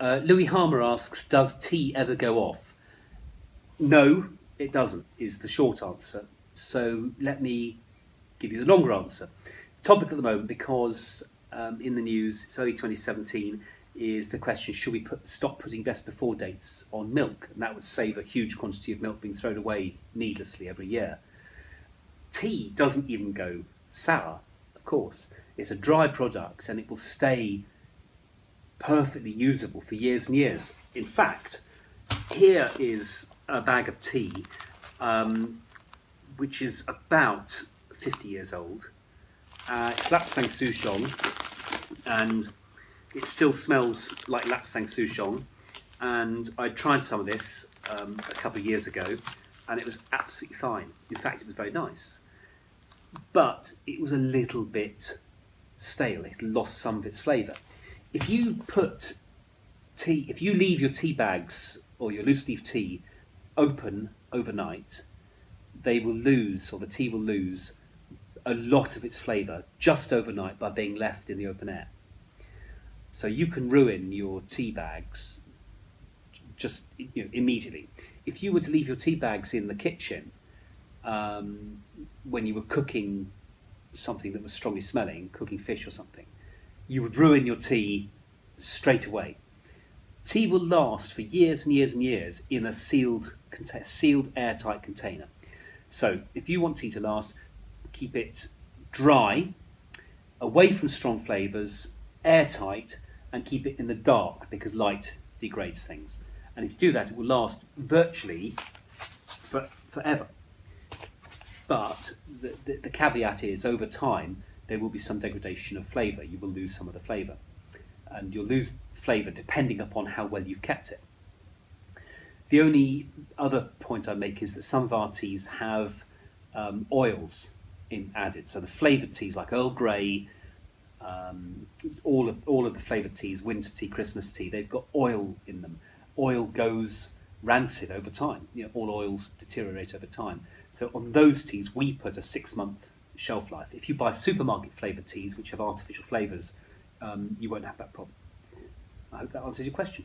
Louis Harmer asks, does tea ever go off? No, it doesn't, is the short answer. So let me give you the longer answer. Topic at the moment, because in the news, it's early 2017, is the question, should we stop putting best before dates on milk? And that would save a huge quantity of milk being thrown away needlessly every year. Tea doesn't even go sour, of course. It's a dry product and it will stay perfectly usable for years and years. In fact, here is a bag of tea which is about 50 years old. It's Lapsang Souchong, and it still smells like Lapsang Souchong, and I tried some of this a couple of years ago, and it was absolutely fine. In fact, it was very nice, but it was a little bit stale. It lost some of its flavour. If you put tea, if you leave your tea bags or your loose leaf tea open overnight, they will lose, or the tea will lose, a lot of its flavour just overnight by being left in the open air. So you can ruin your tea bags just immediately. If you were to leave your tea bags in the kitchen when you were cooking something that was strongly smelling, cooking fish or something, you would ruin your tea straight away. Tea will last for years and years and years in a sealed airtight container. So if you want tea to last, keep it dry, away from strong flavours, airtight, and keep it in the dark, because light degrades things. And if you do that, it will last virtually forever. But the caveat is, over time, there will be some degradation of flavour. You will lose some of the flavour. And you'll lose flavour depending upon how well you've kept it. The only other point I make is that some of our teas have oils added. So the flavoured teas like Earl Grey, all of the flavoured teas, winter tea, Christmas tea, they've got oil in them. Oil goes rancid over time. All oils deteriorate over time. So on those teas, we put a 6-month shelf life. If you buy supermarket flavoured teas, which have artificial flavours, you won't have that problem. I hope that answers your question.